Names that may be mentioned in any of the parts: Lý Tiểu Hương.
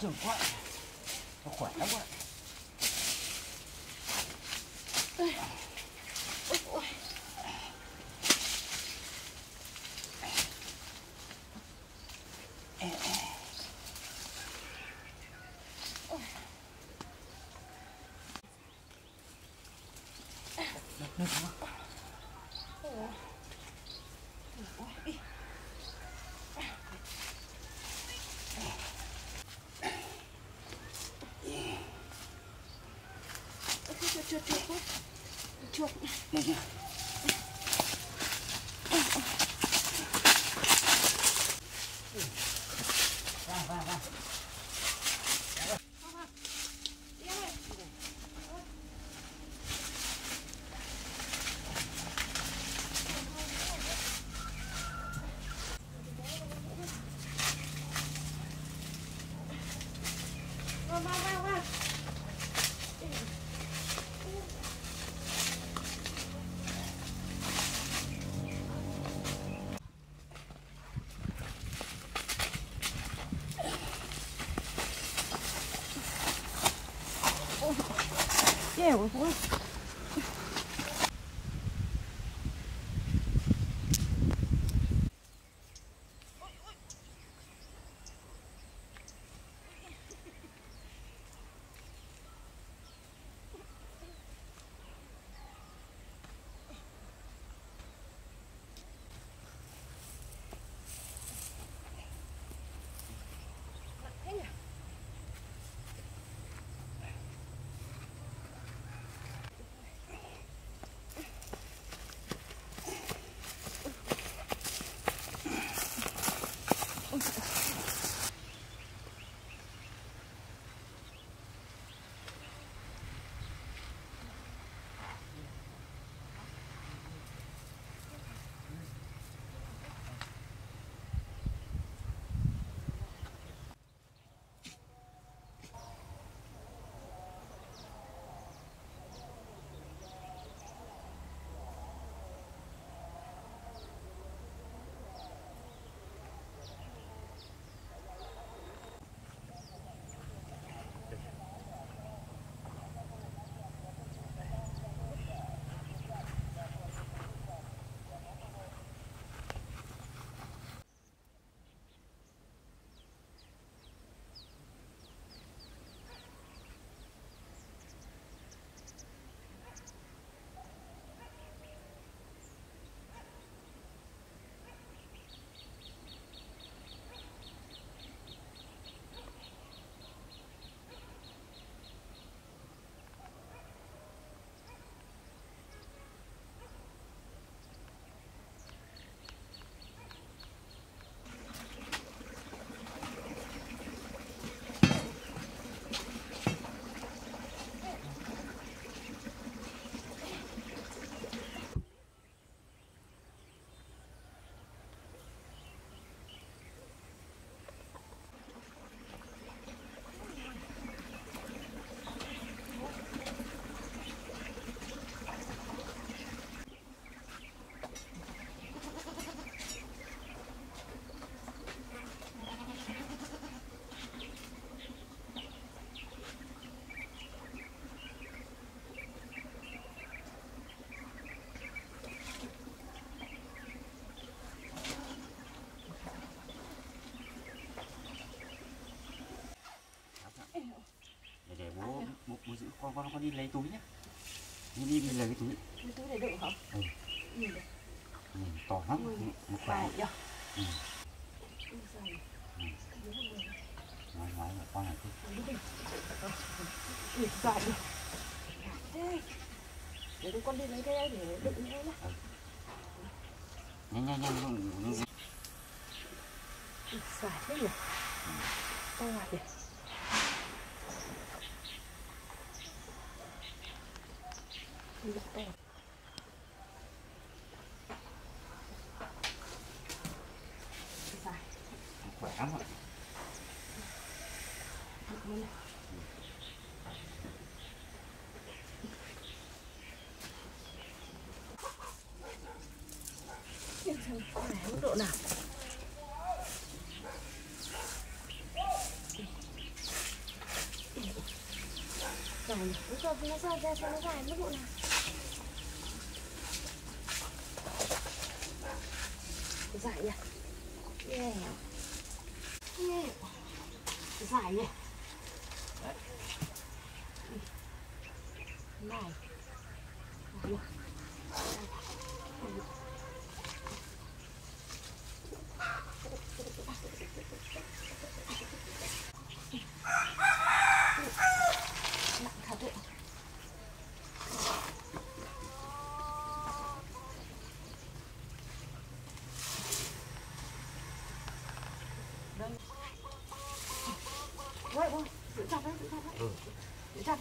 Trời quá, nó khỏe quá. Chuột này nha. Yeah, we're bored. Bố giữ con đi lấy túi nhé. Đi lấy cái túi. Cái túi này đựng hả? Ừ. Nhìn được. Nhìn to lắm. Nó khỏe. Ừ. Nói là con này thôi. Nhìn dài được. Thế. Để con đi lấy cái đây để đựng thôi nhé. Nhanh. Nhìn dài thế nhỉ? To ngoài kìa. Khỏe lắm ạ. Khỏe mức độ nào. dài. Đúng rồi, vì nó dài ra sẽ nó dài mức độ nào. Dài nhỉ? Yeah. Yeah. Dài nhỉ? Đấy. Này. Đấy.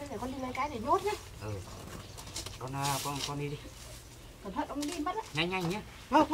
Để con đi lấy cái để nhốt nhé. Ừ. Con đi đi. Cẩn thận ông đi mất đấy. Nhanh nhanh nhé. Vâng.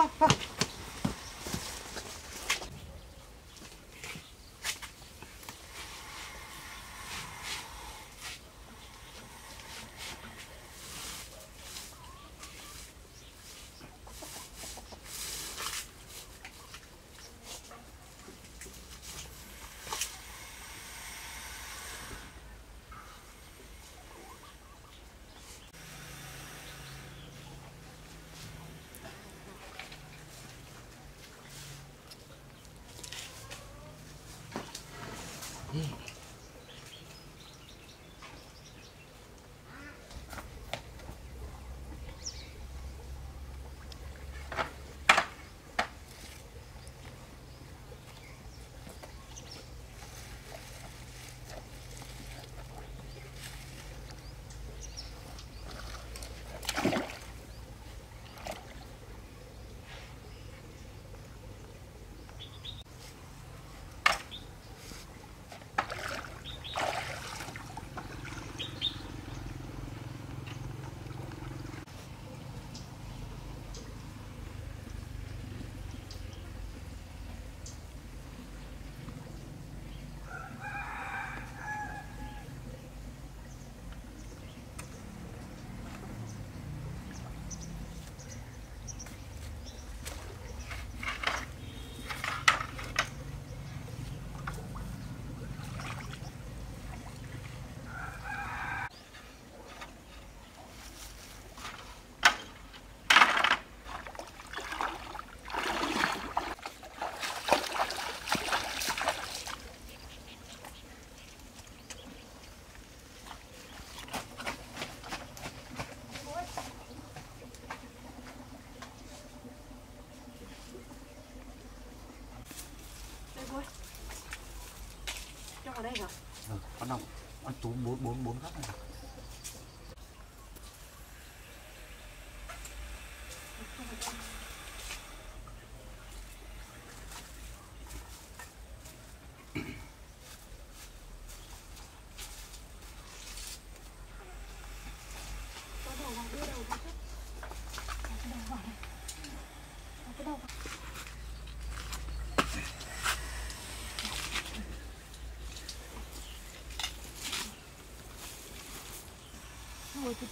Ở đây hả? Ừ, con đồng, con túm bốn góc này.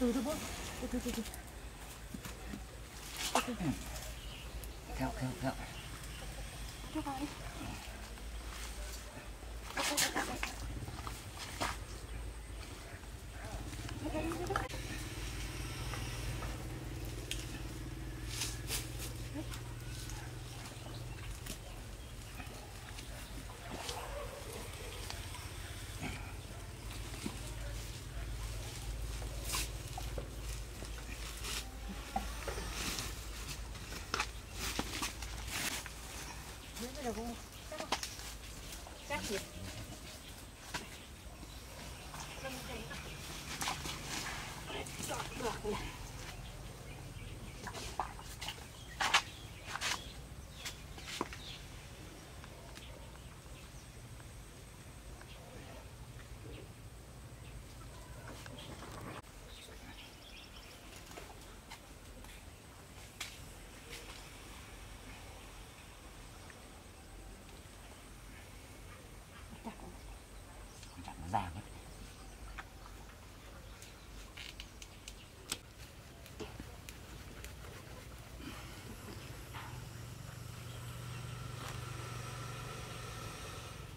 Từ. Theo. Cho vào đi. Rồi.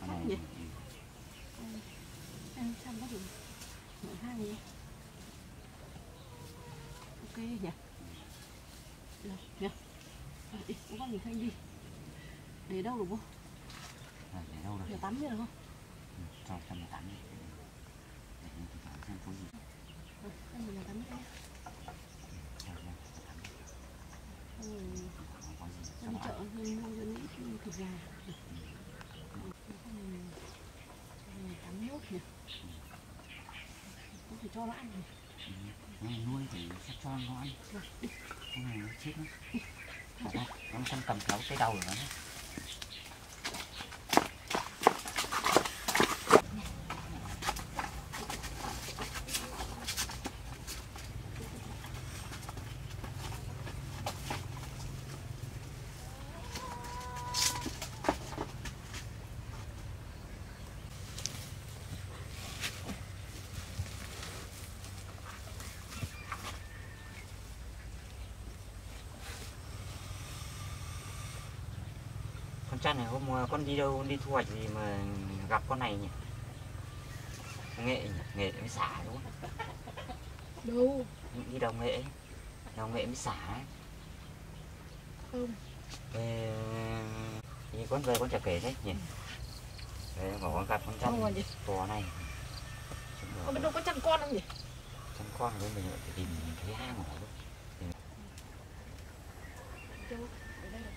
Chắc gì? Ăn xong có gì? Mở hang gì? Ok nhỉ? Được nhỉ? Đi, cũng có gì khanh đi. Để đâu được không? Để đâu được? Để tắm chứ được không? Cho tắm tắm đi. Để tụi bạn xem có gì. Ăn mình tắm đi. Ăn chợ nên mua dân ít thịt gà. Mình tắm nước nhỉ? Cũng phải cho nó ăn nhỉ? Nuôi thì sẽ cho nó ăn. Cái này nó chết lắm. Nó không cầm kéo tới đầu rồi đó. Chăn này hôm con đi đâu đi thu hoạch gì mà gặp con này nhỉ? Nghệ nhỉ? Nghệ mới xả đúng không? Đâu? Đi đồng Nghệ. Đồng Nghệ mới xả. Không. Về... thì con về con chả kể đấy nhỉ? Đấy, bảo con gặp con chăn to này. Ở bên đâu có chăn con không nhỉ? Chăn con thì mình phải tìm cái hang của nó. Đâu? Ở đây rồi.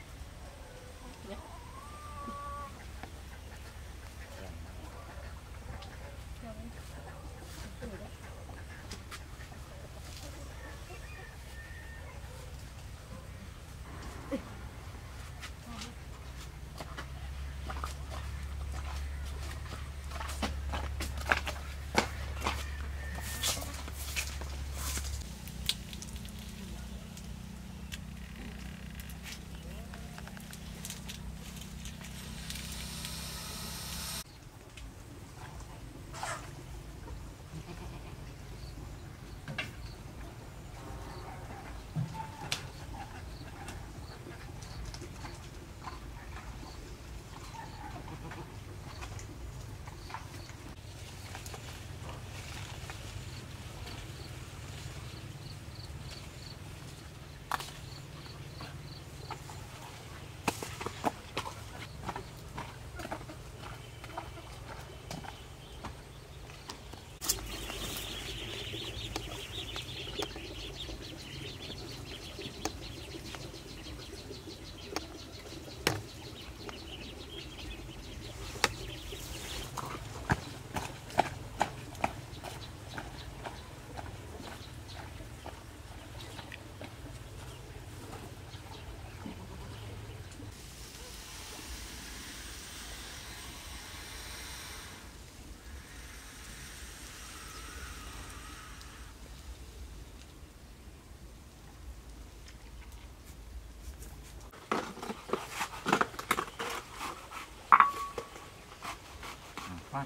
Phát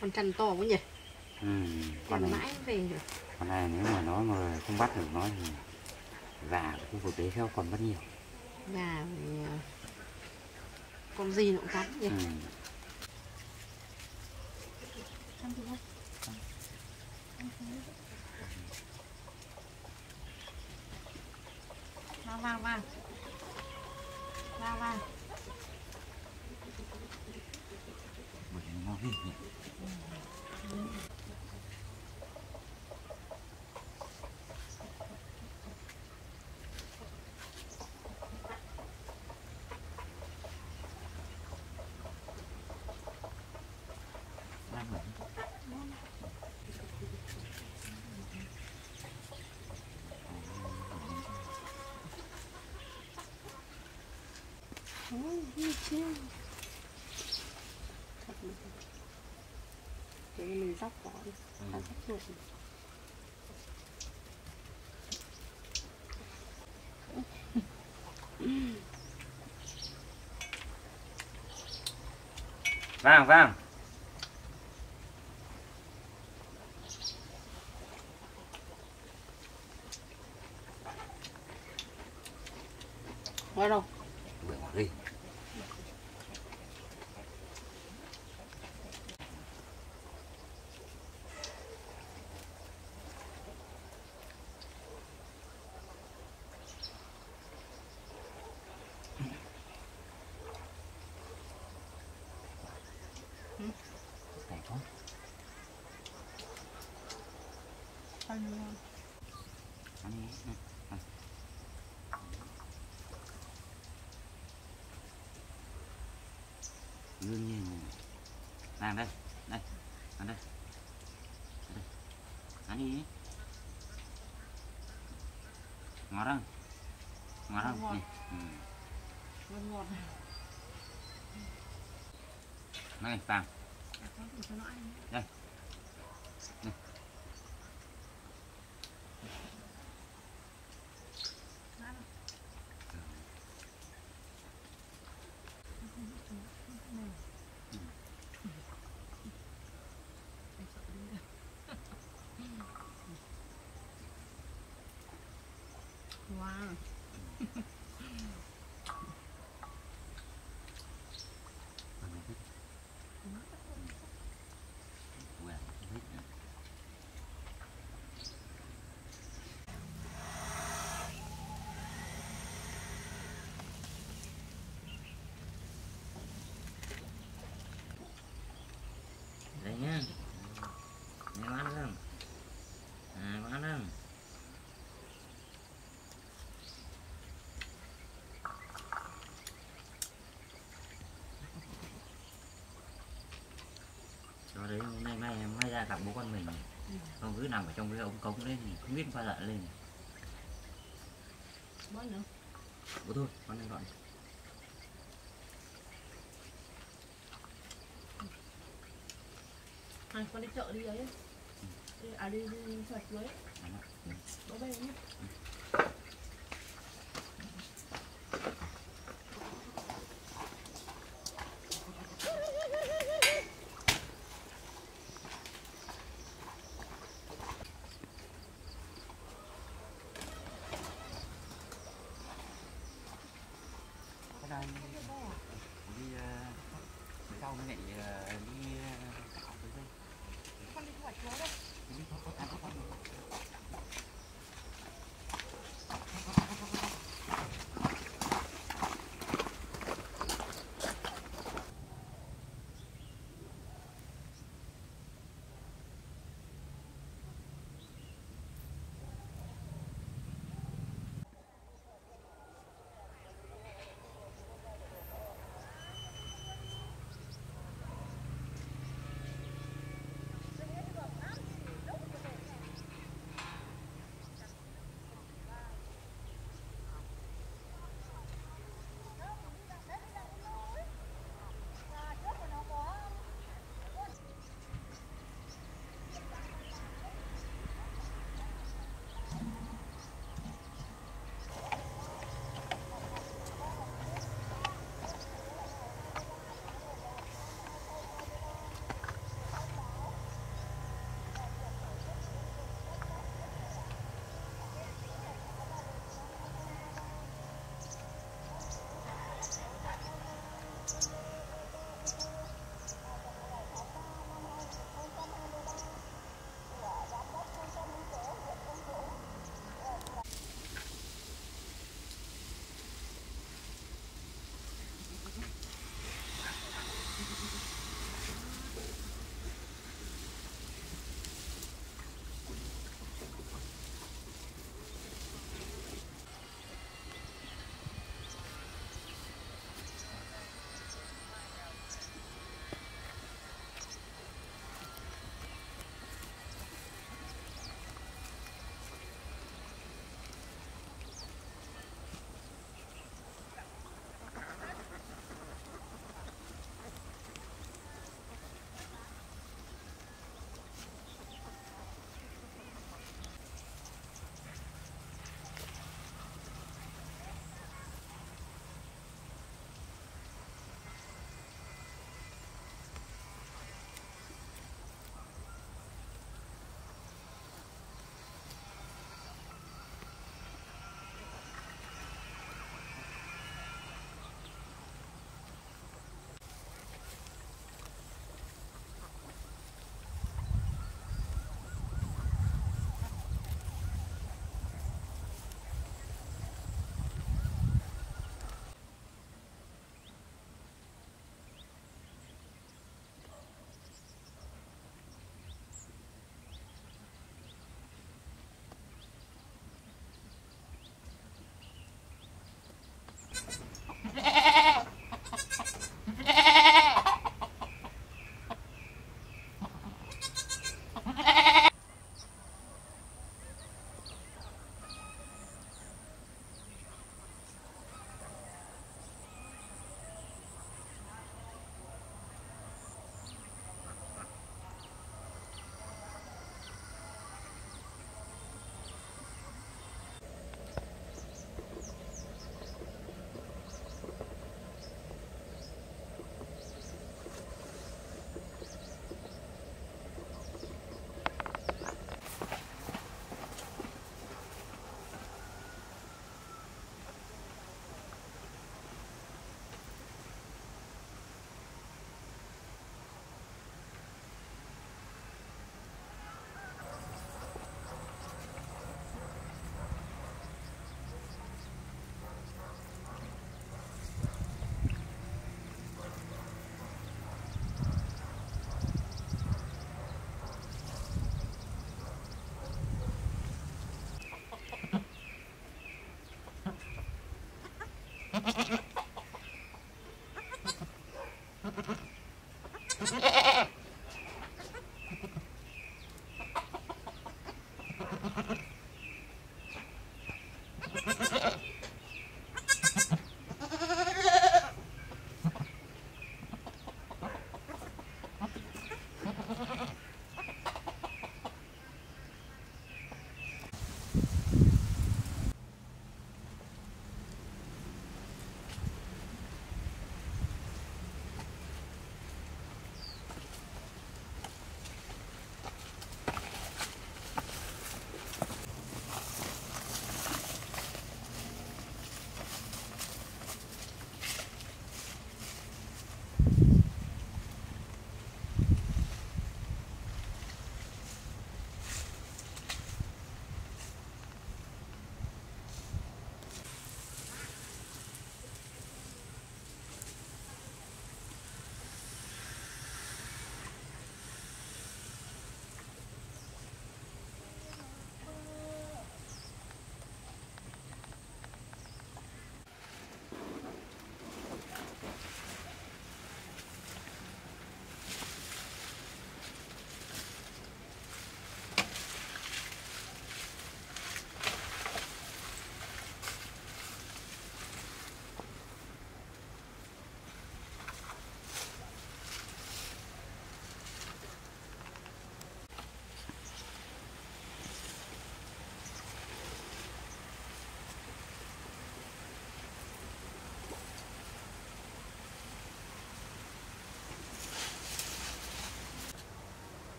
Con chăn to quá nhỉ? Ừ, con này mãi về rồi. Con này nếu mà nó mà không bắt được nó thì gà của khu vực đấy theo còn rất nhiều. Gà thì con gì nó cũng cắn nhỉ? Ừ. Vào. Bởi vì nó ghê nhỉ? Hãy subscribe cho kênh Lý Tiểu Hương để không bỏ lỡ những video hấp dẫn. Để mình dóc vỏ đi, dóc ruột đi. Vàng, vàng. Ở đâu? Bữa bỏ đi. Đương nhiên nàng đây, đây, nàng đây, nàng đi, ngọt không, này, ngọt, này vàng, đây, này. Đấy, hôm nay may ra gặp bố con mình, không cứ nằm ở trong cái ống cống đấy thì không biết bao giờ lên. Bói nữa. Bố thôi, con đang gọi. À, con đi chợ đi đấy. À đi chợ cưới. Bố bay nhé.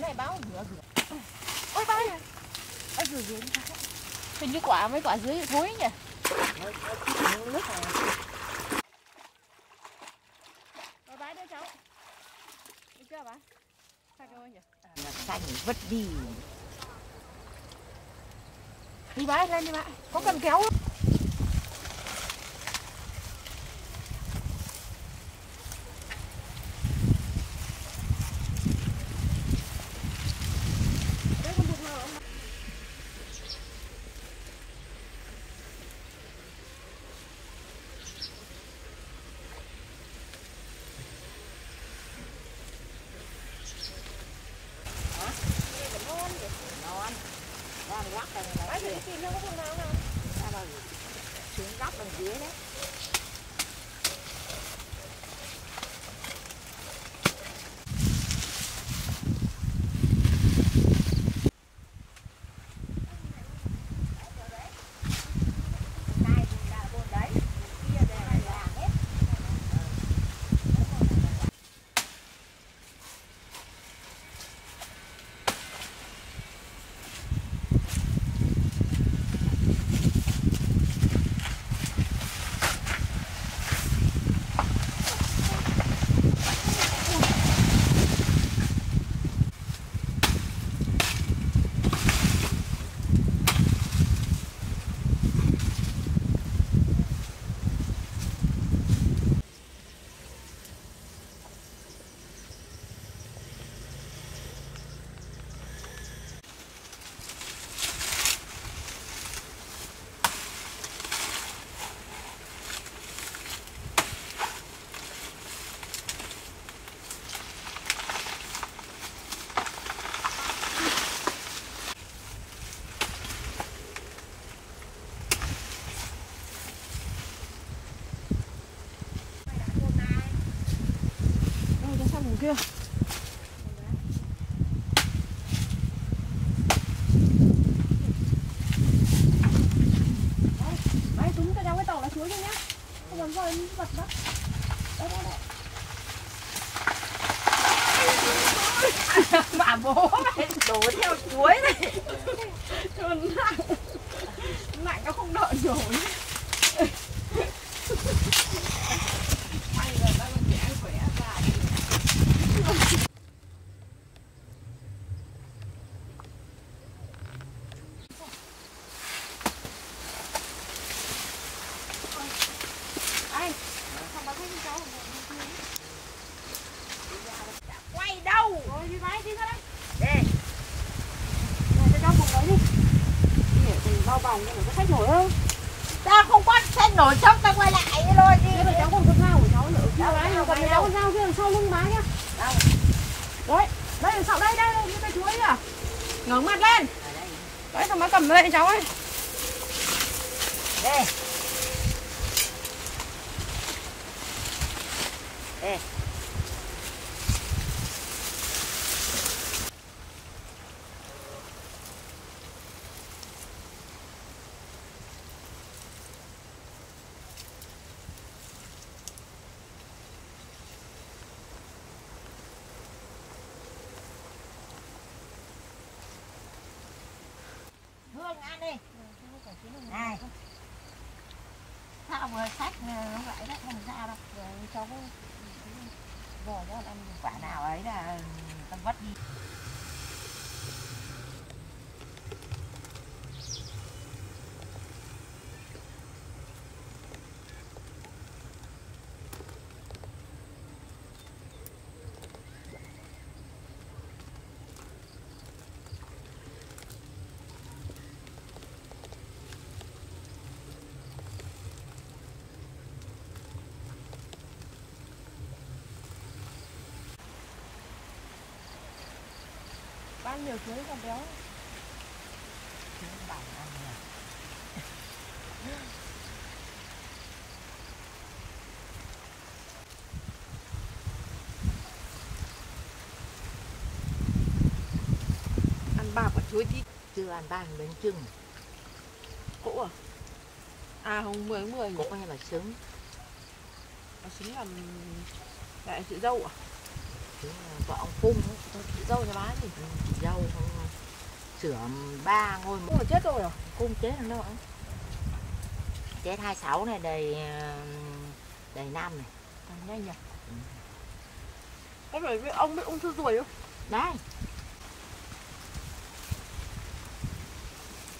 Này báo rửa. Ôi báo này. Ôi rửa rửa. Hình như quả mấy quả dưới thối nhỉ. Bà bái đưa cháu. Được chưa bái? Sao cái ơi nhỉ? Là xanh vứt đi. Đi bái lên đi bái. Có cần kéo không? Tìm nó có phương nào không? Ra rồi, xuống góc đằng dưới đấy. Kia. Đấy, túm cái đeo cái tàu lại xuống đi nhá. Không còn vơi vật đó. Đấy, đấy, đấy. Bà bố này, đổ theo chuối này. Lạnh nó không đợi nổi. Quay đâu? Rồi đi máy đi ra đây. Để. Để cho bụng đấy đi. Để mình bao vòng nhưng mà có sách nổi không? Ta không có sách nổi chốc ta quay lại thôi đi. Thế mà cháu còn con dao của cháu nữa. Đâu đấy, còn cháu con dao kia đằng sau lưng má nhá. Đâu? Đấy, đây đằng sau đây đây, cái cây chuối kìa. Ngẩng mặt lên. Đấy thằng má cầm lên cháu ơi. Đây. Đây. Ăn đi. Này. Sao vừa sách nó lại đấy không ra đâu. Cháu bỏ ra ăn quả nào ấy là tâm vất đi. Ăn nhiều chuối còn béo. Chuối bản ăn nhỉ. Ăn bạc và chuối tí. Chưa ăn bạc bánh trưng. Cỗ à? À không, 10-10. Cỗ hay là trứng? À, trứng là lại chị dâu à? Vợ ông Phung chị dâu nhà bá thì chị dâu sửa 3 ngôi mà chết rồi à? Cung chết rồi đâu ạ? Chết 26 này đầy năm này. À, nhanh nhỉ? Ừ. Có phải với ông bị ung thư ruồi không? Đấy.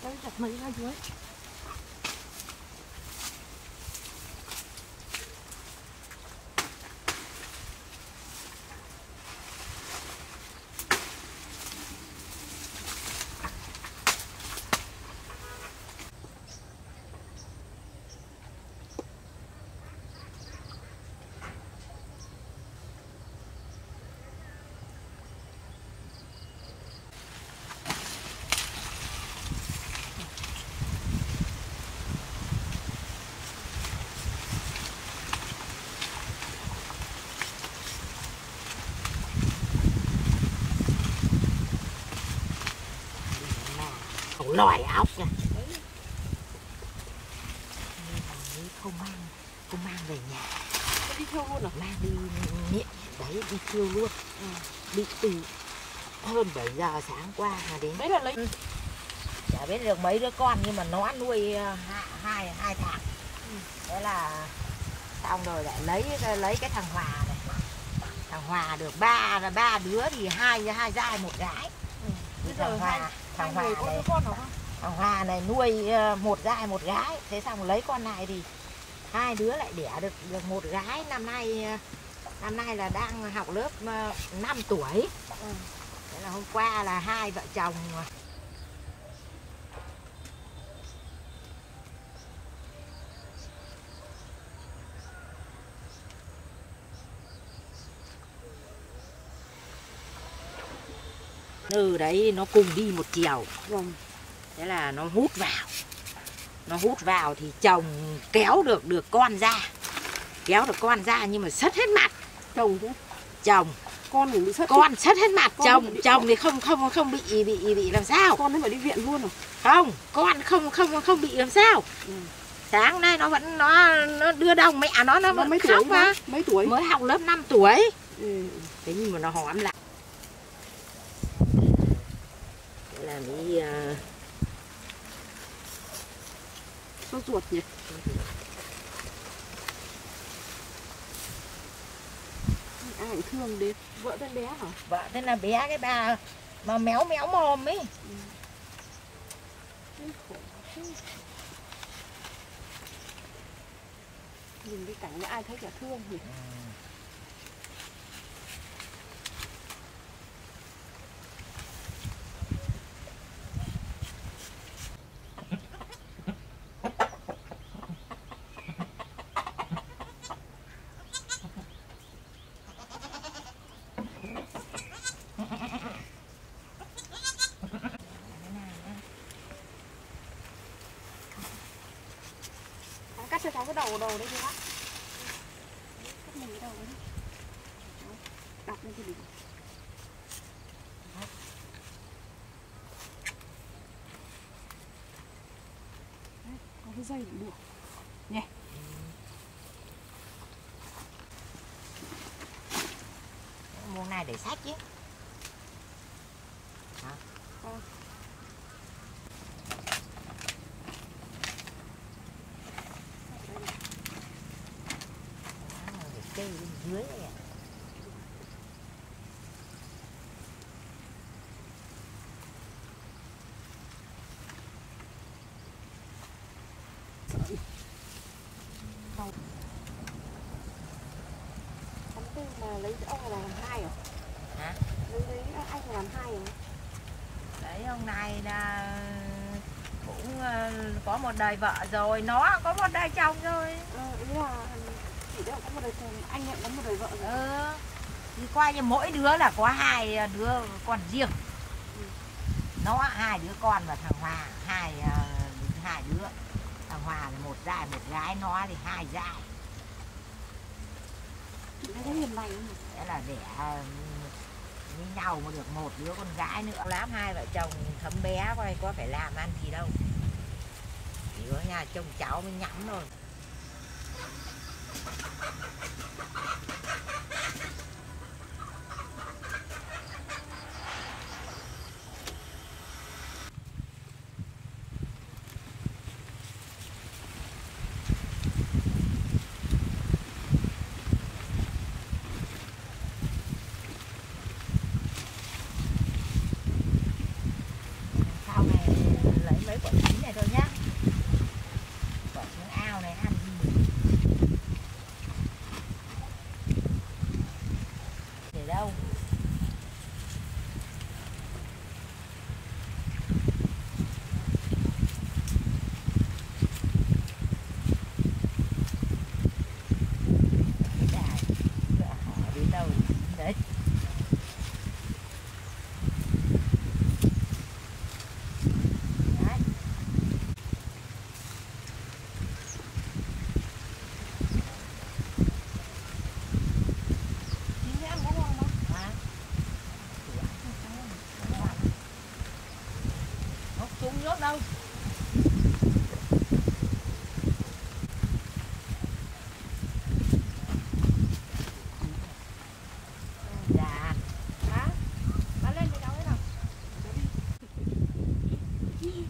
Đấy chặt mấy ra dưới. loài ốc nha. Không mang về nhà. Đi thiêu luôn à? Mang đi miệng đấy, đi thiêu luôn. Đi từ hơn 7 giờ sáng qua mà đến. Đấy là lấy. Chả biết được mấy đứa con nhưng mà nó nuôi hai thằng. Thế là xong rồi lại lấy cái thằng Hòa này. Thằng Hòa được ba đứa thì hai trai một gái. Bây giờ thằng Hòa có đứa con nào không? Thằng Hòa này nuôi một trai một gái, thế xong lấy con này thì hai đứa lại đẻ được một gái, năm nay là đang học lớp 5 tuổi. Thế là hôm qua là hai vợ chồng. Nư đấy nó cùng đi một chiều. Thế là nó hút vào. Thì chồng kéo được con ra. Nhưng mà sất hết mặt. Chồng chứ? Chồng. Con cũng sất. Con sất hết mặt. Chồng thì không bị làm sao. Con nó phải đi viện luôn rồi. Không, con không bị làm sao. Sáng nay nó vẫn nó đưa đồng mẹ nó vẫn mấy khóc mà. Mấy tuổi? Mới học lớp 5 tuổi. Thế nhưng mà nó hóm lại. Là mới sốt ruột nhỉ. Ai cũng thương đến. Vợ tên bé hả? Vợ tên là bé, cái bà mà méo mồm ấy. Nhìn cái cảnh ai thấy chả thương nhỉ. Cắt cho cái đầu đấy đi bác. Cắt mình cái đầu đấy. Đọc lên cái đỉnh. Có cái dây cũng được. Nhé. Mua này để sách chứ. Hả? Cây dưới này à. Ông tư mà lấy ông này làm hai à? Hả? Lấy anh làm hai à? Đấy, ông này là cũng có một đời vợ rồi, nó có một đời chồng rồi. Ý là chị có một đời chồng, anh em có một đời vợ rồi. Thì coi như mỗi đứa là có hai đứa con riêng. Nó hai đứa con và thằng Hòa hai đứa. Thằng Hòa là một trai một gái, nó thì hai trai. Thế là để như nhau mà được một đứa con gái nữa. Lắm hai vợ chồng thấm bé coi có phải làm ăn gì đâu. Chỉ có nhà trông cháu mới nhắm thôi. sót đâu. Dạ. Hả? Bà lên đi đâu đấy đâu? Bà lên bụi đâu đấy?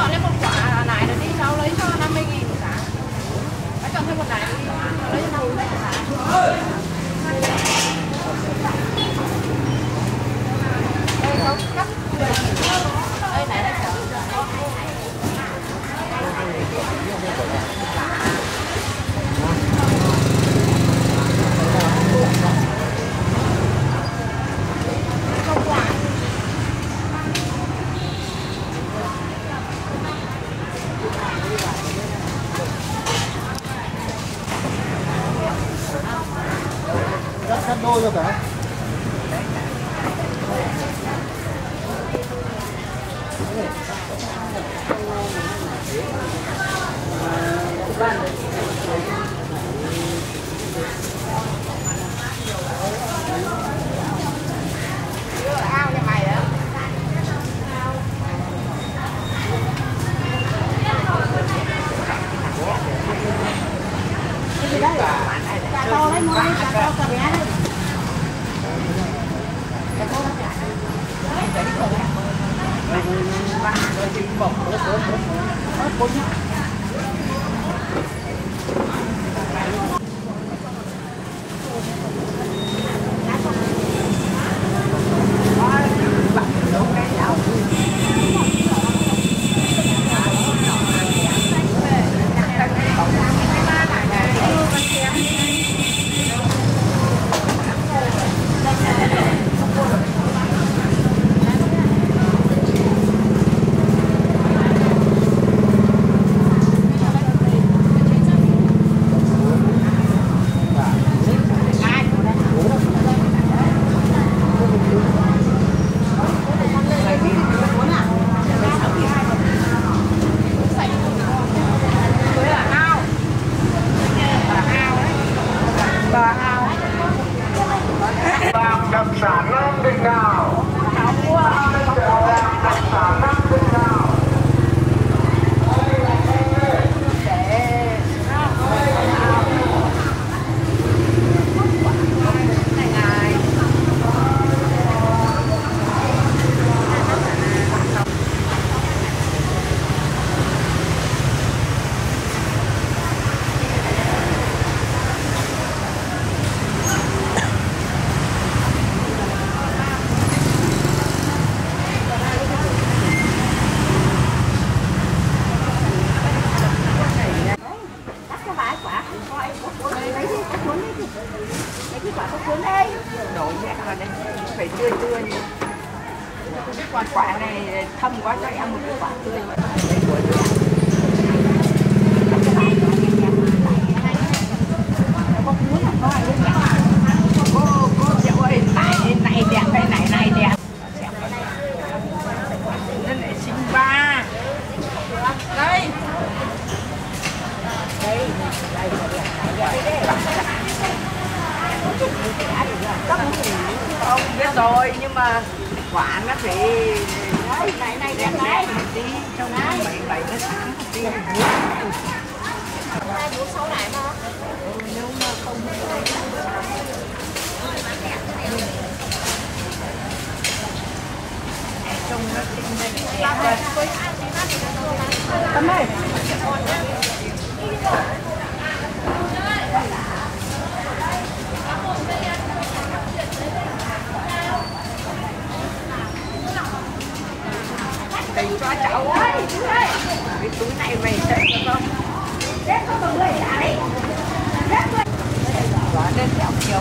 chọn lên một quả này rồi đi, sau lấy cho 50.000 một quả. Phải chọn thêm một này đi, lấy cho 50.000 một quả. Đây không, cắt đây này là cắt. Đôi cho cả. Hãy subscribe cho kênh Lý Tiểu Hương để không bỏ lỡ những video hấp dẫn.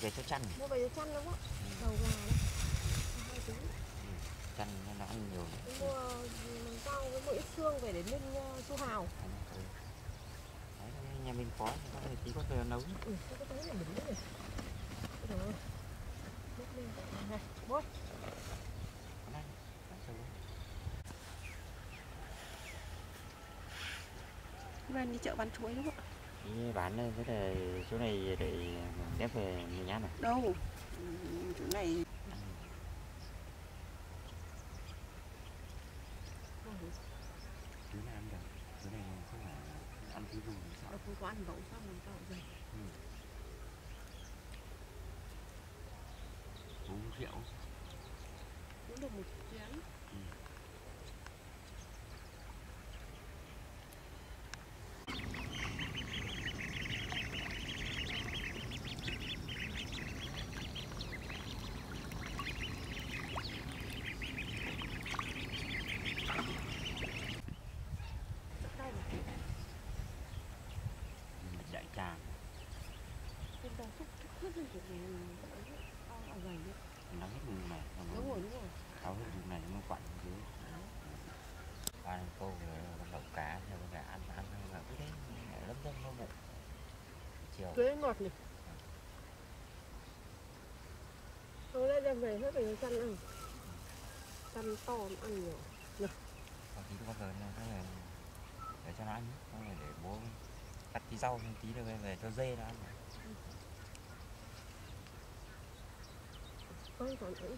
Về cho chăn. Mua về cho chăn đúng không? Đầu gà đấy. Chăn nó ăn nhiều. Mua rau với một ít xương về để lên su hào. Đấy, nhà mình có tí có thể nấu. Ừ, có cái đấy là mình biết rồi. Này, bố. Vâng, đi chợ bán chuối đúng không ạ? Bán cái này, chỗ này để đem về mình ăn à? Đâu, chỗ này. Chỗ này ăn được, chỗ này không phải ăn cái gì sao? Không có ăn bỗng sao mình cậu rồi. Uống rượu. Cũng được một chén. Cưới ngọt này. Thôi đây đem về hết rồi chăn ăn. Chăn to mà ăn nhiều. Được. Còn tí có giờ này để cho nó ăn, để bố cắt tí rau thêm tí rồi về cho dê nó ăn. Con còn ấy.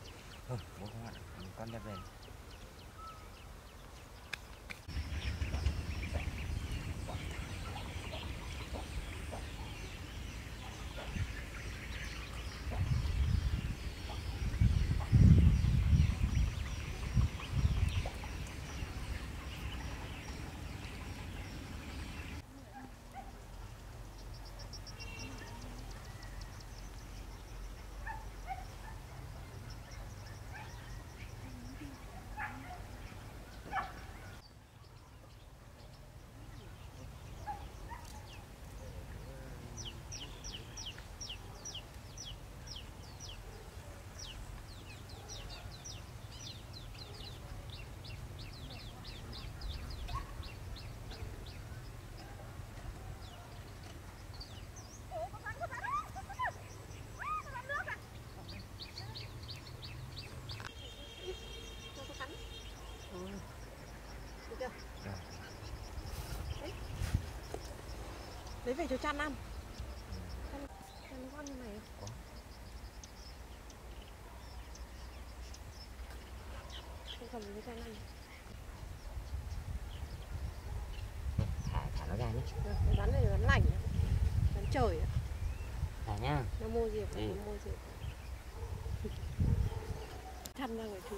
Thôi bố không ăn, con đem về. về cho Trăn ăn. Trăn ngon như này không? Không cầm với Trăn ăn. Thả nó ra nhé. Rắn này rắn lành, rắn trời. Thả nhá. Nó mua diệp, nó mua diệp. Trăn ra ngoài chùa.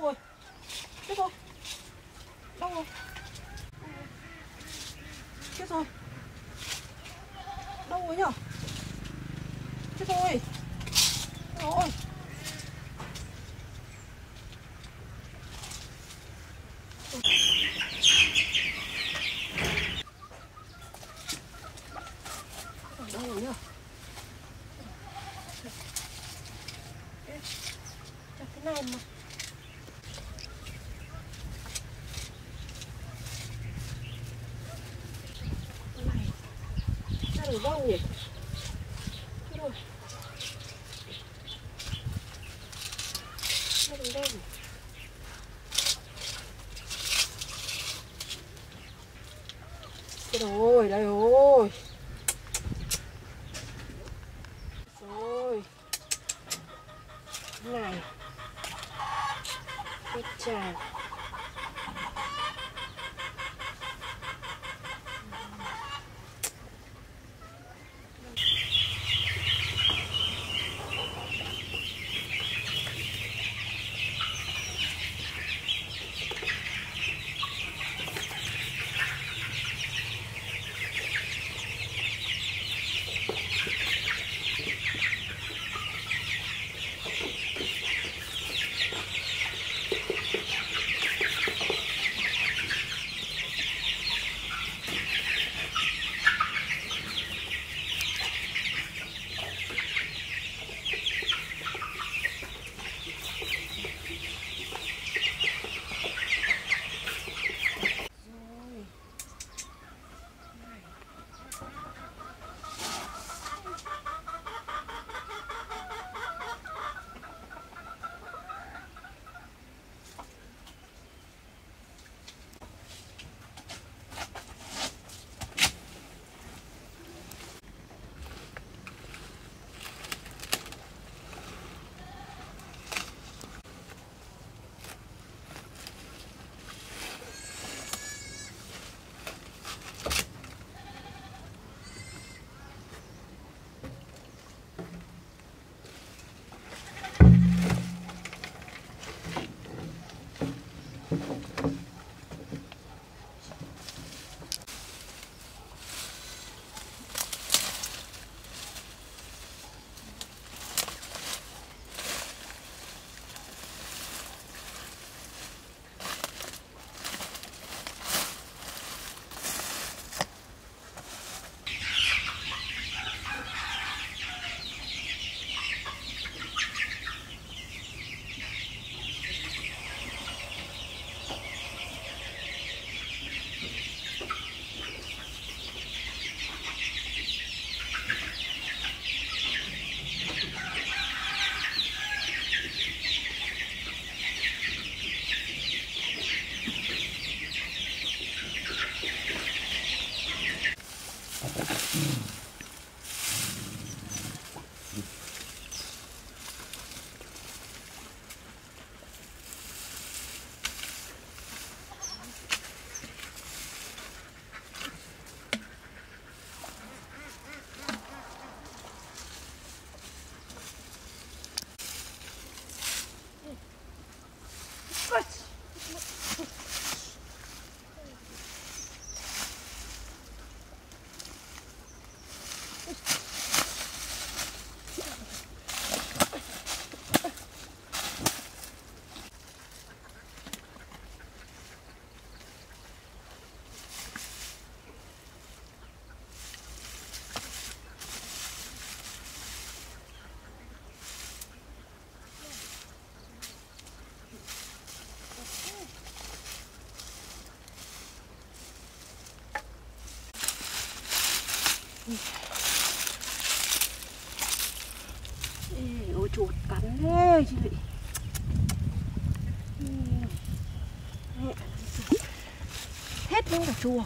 Đâu nhỉ? Chết rồi. Nó đừng đen. Chết rồi, đây rồi. Rồi. Cái này. Cái chàng. Ôi chuột cắn thế chị. Hết luôn cả chùa.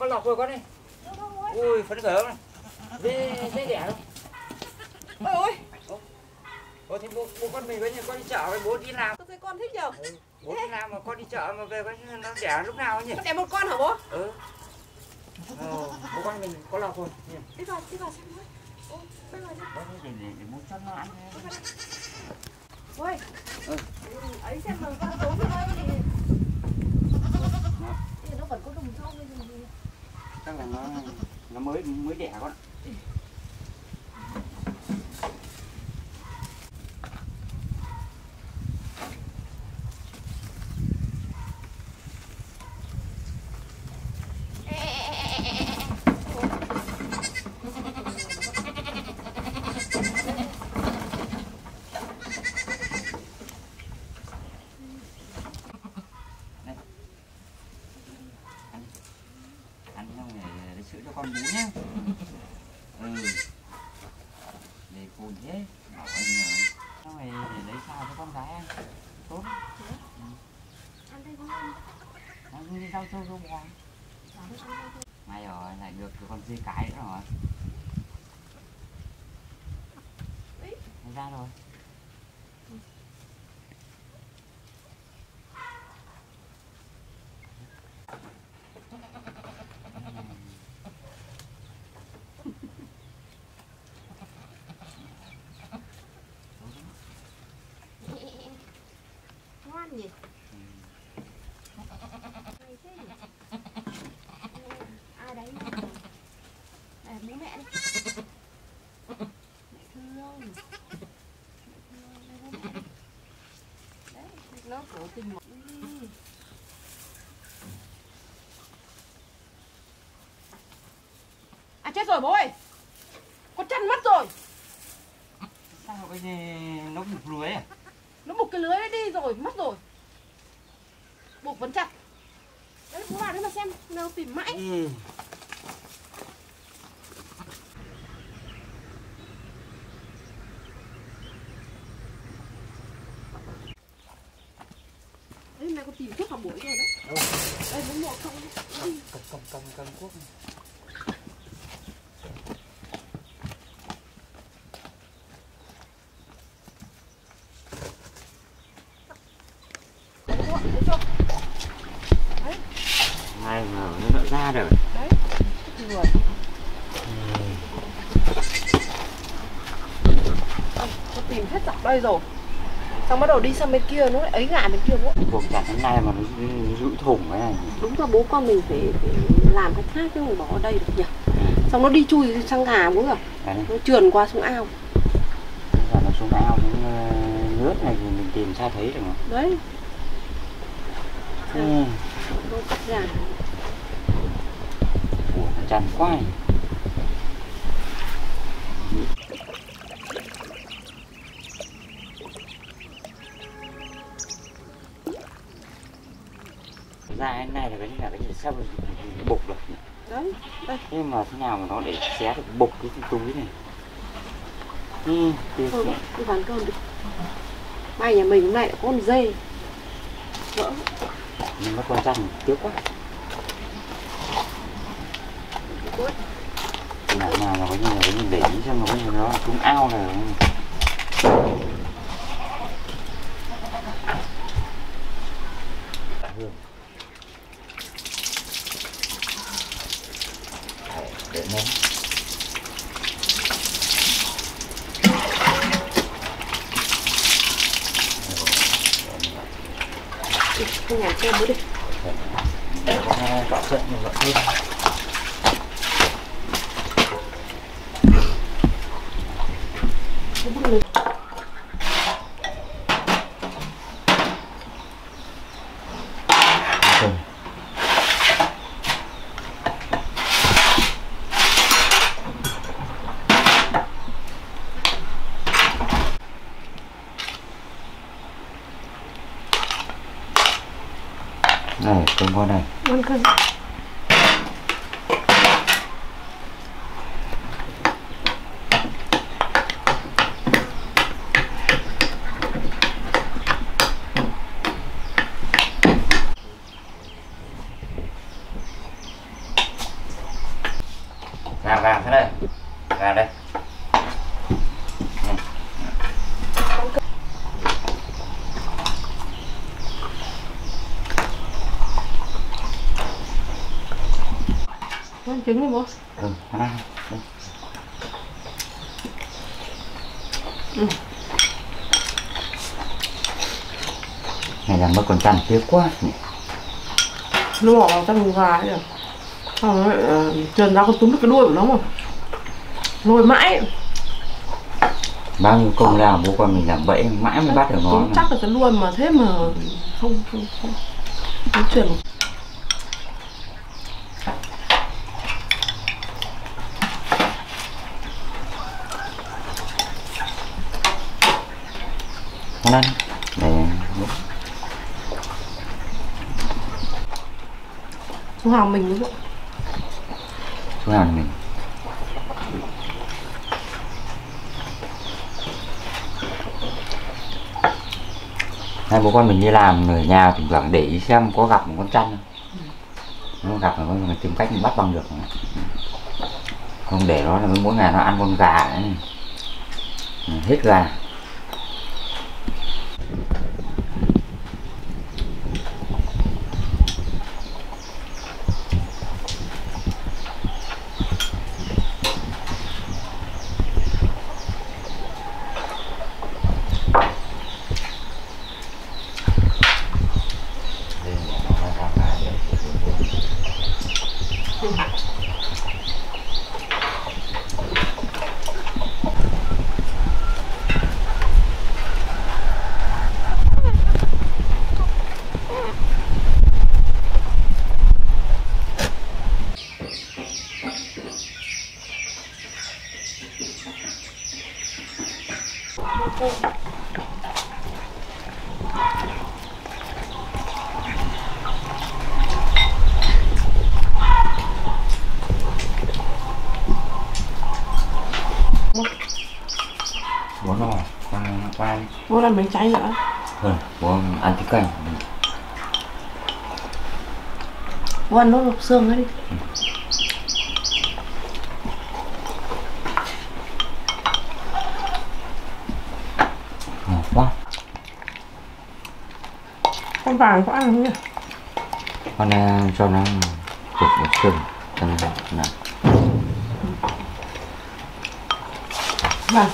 này, con lọc rồi con này. Ui, phấn khởi không này. Dễ đẻ không? Ôi ôi. Ôi thì bố con mình với nhà con đi chợ với bố đi làm. Tôi thấy con thích nhờ. Bố đi làm mà con đi chợ mà về con nó đẻ lúc nào nhỉ? Con đẻ một con hả bố? Ừ. Bố con mình có lọc rồi. Đi vào xem bố. Ôi, bây giờ để bố cho nó ăn. Ôi. Ấy xem mà con tốn thôi thì nó vẫn có đồng trong đây gì. Chắc là nó mới đẻ con ạ. Mai rồi lại được con dê cái nữa rồi. Nó ra rồi. Ngon nhỉ? À chết rồi bố ơi, con chăn mất rồi. Sao cái gì nó buộc lưới à? Nó buộc cái lưới đấy đi rồi, mất rồi. Buộc vẫn chặt. Đấy bố vào đấy mà xem, nào tìm mãi. Hôm nay con tìm thuốc hỏng mũi rồi đấy. Đâu? Đây bố mua không? Cầm thuốc này. Ai mà nó ra được. Đấy. Rồi. Nó tìm hết dọc đây rồi. Xong bắt đầu đi sang bên kia nó lại ấy gà bên kia nữa. Cuộc chặt hôm nay mà nó rũi thủng ấy. Đúng là bố con mình phải làm cái khác chứ không bỏ ở đây được nhỉ. Xong nó đi chui sang gà bố rồi. Đấy. Nó trườn qua xuống ao. Giờ nó xuống ao nó nước này thì mình tìm sao thấy được mà. Đấy. Nó cắt gà. Ủa, chán quá này. Cái này là cái gì sao bục được nhỉ? Đấy, đây. Nhưng mà thế nào mà nó để xé được bục cái túi này? Thôi, đi bán cơm đi. Mai nhà mình hôm nay có con dê. Vỡ. Nó con răng tiếc quá. Nào nào mà có như là cái mình để ý xem nó có như nó xuống ao này. Để nó. Cái nhà xe mới đi. Để con dọn dọn thêm. Này, con con này. Con con. ăn trứng đi bố. Ừ, ăn. Ừ. Này là mất còn tàn tiếc quá nhỉ. Nó bỏ vào trong gà ấy rồi. Xong rồi trần ra con túm được cái đuôi của nó mà. Lôi mãi. Bao nhiêu công lao bố con mình làm bẫy mãi mới bắt được nó. Cũng chắc là cái đuôi mà thế mà không chuyển. Con ăn. Để... Chú Hào mình đúng không? Chú Hào mình. Hai bố con mình đi làm ở nhà thỉnh thoảng để ý xem có gặp một con trăn không. Nó gặp rồi mình tìm cách mình bắt bằng được. Không để nó là mỗi ngày nó ăn con gà nữa. Hết gà. Bố ăn bánh cháy nữa. Ừ, bố ăn trứng cành. Bố ăn nốt lọc xương đấy đi. Ừ. Ngon quá. Con vàng có ăn không nhỉ? Con này cho nó chụp lọc xương cho nó ăn. Vàng.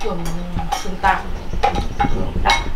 Trường tạm.